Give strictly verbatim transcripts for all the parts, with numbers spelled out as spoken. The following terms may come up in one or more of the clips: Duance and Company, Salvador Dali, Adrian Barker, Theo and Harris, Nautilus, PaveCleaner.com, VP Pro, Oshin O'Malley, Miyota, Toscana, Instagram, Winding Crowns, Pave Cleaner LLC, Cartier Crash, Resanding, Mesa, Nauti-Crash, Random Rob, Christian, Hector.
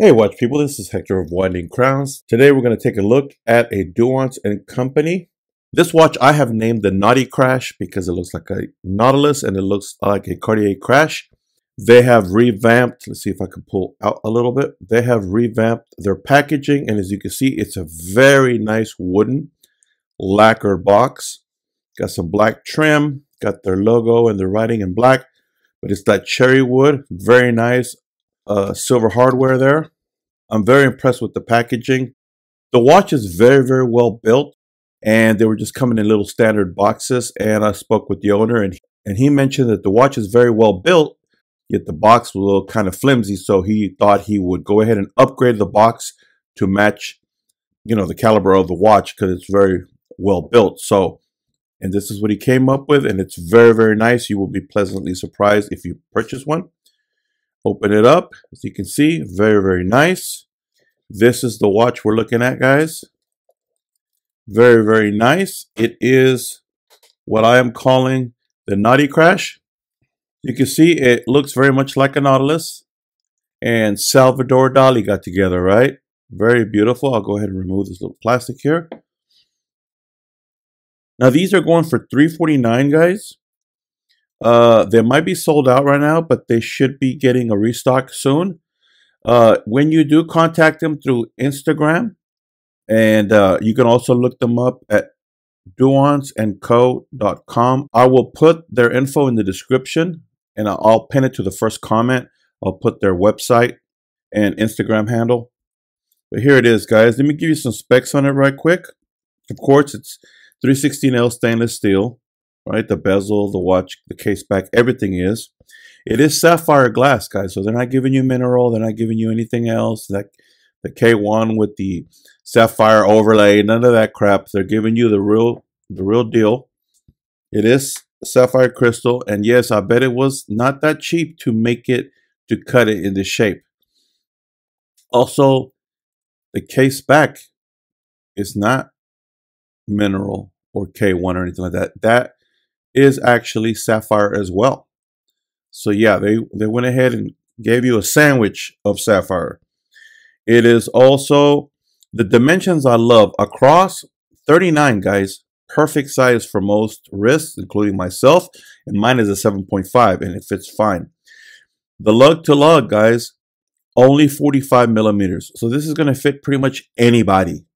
Hey watch people, this is Hector of Winding Crowns. Today we're going to take a look at a Duance and Company. This watch I have named the Naughty Crash because it looks like a Nautilus and it looks like a Cartier Crash. They have revamped, let's see if I can pull out a little bit. They have revamped their packaging, and as you can see, it's a very nice wooden lacquered box. Got some black trim, got their logo and their writing in black, but it's that cherry wood, very nice. Uh, silver hardware there. I'm very impressed with the packaging. The watch is very, very well built, and they were just coming in little standard boxes, and I spoke with the owner, and, and he mentioned that the watch is very well built, yet the box was a little kind of flimsy, so he thought he would go ahead and upgrade the box to match, you know, the caliber of the watch because it's very well built. So, and this is what he came up with, and it's very, very nice. You will be pleasantly surprised if you purchase one. Open it up, as you can see, very, very nice. This is the watch we're looking at, guys. Very, very nice. It is what I am calling the Naughty Crash. You can see it looks very much like a Nautilus. And Salvador Dali got together, right? Very beautiful. I'll go ahead and remove this little plastic here. Now, these are going for three forty-nine, guys. Uh, they might be sold out right now, but they should be getting a restock soon. Uh, when you do, contact them through Instagram, and uh, you can also look them up at duance and co dot com. I will put their info in the description, and I'll pin it to the first comment. I'll put their website and Instagram handle. But here it is, guys. Let me give you some specs on it right quick. Of course, it's three sixteen L stainless steel. Right, the bezel, the watch, the case back, everything is. It is sapphire glass, guys. So they're not giving you mineral. They're not giving you anything else. Like the K one with the sapphire overlay, none of that crap. They're giving you the real, the real deal. It is sapphire crystal, and yes, I bet it was not that cheap to make it, to cut it into shape. Also, the case back is not mineral or K one or anything like that. That is actually sapphire as well. So yeah, they they went ahead and gave you a sandwich of sapphire. It is also the dimensions I love, across thirty-nine, guys. Perfect size for most wrists, including myself, and mine is a seven point five, and it fits fine. The lug to lug, guys, only forty-five millimeters, so this is going to fit pretty much anybody.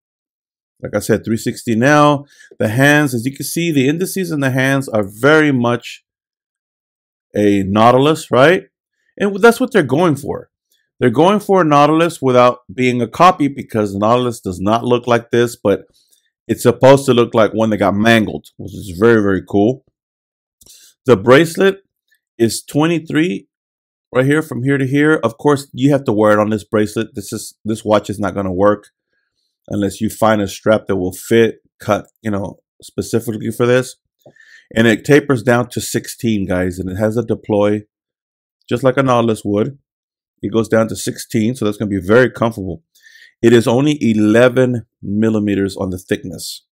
Like I said, three sixty now. The hands, as you can see, the indices in the hands are very much a Nautilus, right? And that's what they're going for. They're going for a Nautilus without being a copy, because Nautilus does not look like this, but it's supposed to look like one that got mangled, which is very, very cool. The bracelet is twenty-three right here, from here to here. Of course, you have to wear it on this bracelet. This is this watch is not going to work unless you find a strap that will fit, cut, you know, specifically for this. And it tapers down to sixteen, guys, and it has a deploy just like a Nautilus would. It goes down to sixteen, so that's going to be very comfortable. It is only eleven millimeters on the thickness,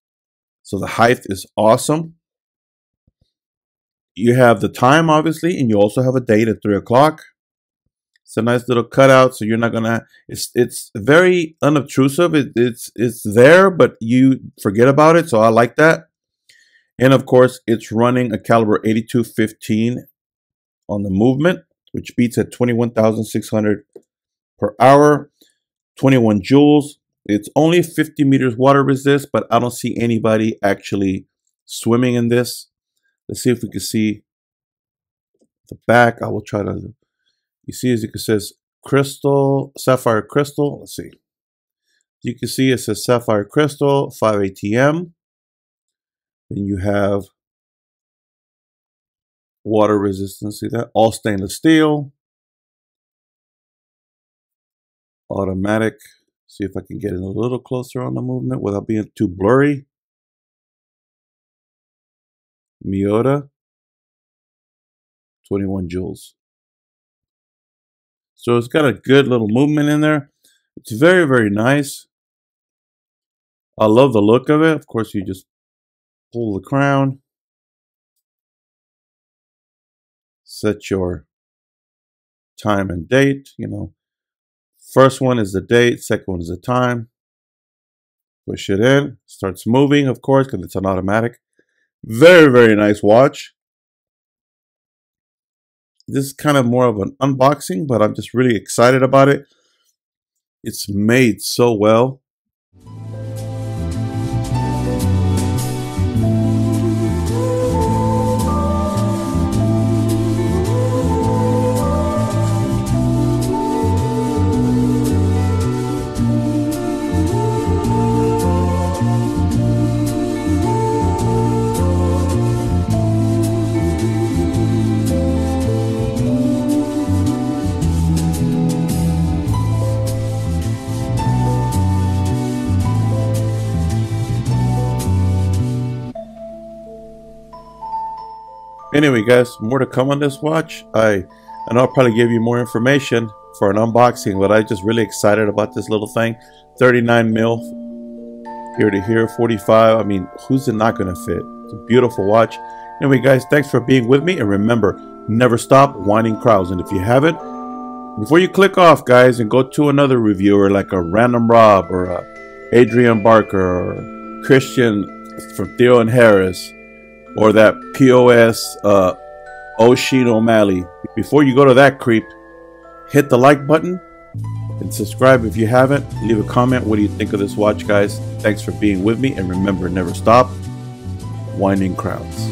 so the height is awesome. You have the time, obviously, and you also have a date at three o'clock. It's a nice little cutout, so you're not gonna. It's it's very unobtrusive. It, it's it's there, but you forget about it. So I like that. And of course, it's running a caliber eighty-two fifteen on the movement, which beats at twenty-one thousand six hundred per hour, twenty-one joules. It's only fifty meters water resist, but I don't see anybody actually swimming in this. Let's see if we can see the back. I will try to. You see, as you can see, it says crystal, sapphire crystal. Let's see. You can see it says sapphire crystal, five A T M. Then you have water resistance. See that? All stainless steel. Automatic. See if I can get it a little closer on the movement without being too blurry. Miyota. twenty-one joules. So it's got a good little movement in there. It's very, very nice. I love the look of it. Of course, you just pull the crown. Set your time and date, you know, First one is the date, second one is the time. Push it in, starts moving, of course, because it's an automatic. Very, very nice watch. This is kind of more of an unboxing, but I'm just really excited about it. It's made so well. Anyway, guys, more to come on this watch. I, I know I'll probably give you more information for an unboxing, but I'm just really excited about this little thing. thirty-nine mil, here to here, forty-five. I mean, who's it not going to fit? It's a beautiful watch. Anyway, guys, thanks for being with me. And remember, never stop winding crowds. And if you haven't, before you click off, guys, and go to another reviewer like a Random Rob or a Adrian Barker or Christian from Theo and Harris, or that P O S uh, Oshin O'Malley. Before you go to that creep, hit the like button and subscribe if you haven't. Leave a comment. What do you think of this watch, guys? Thanks for being with me. And remember, never stop winding crowds.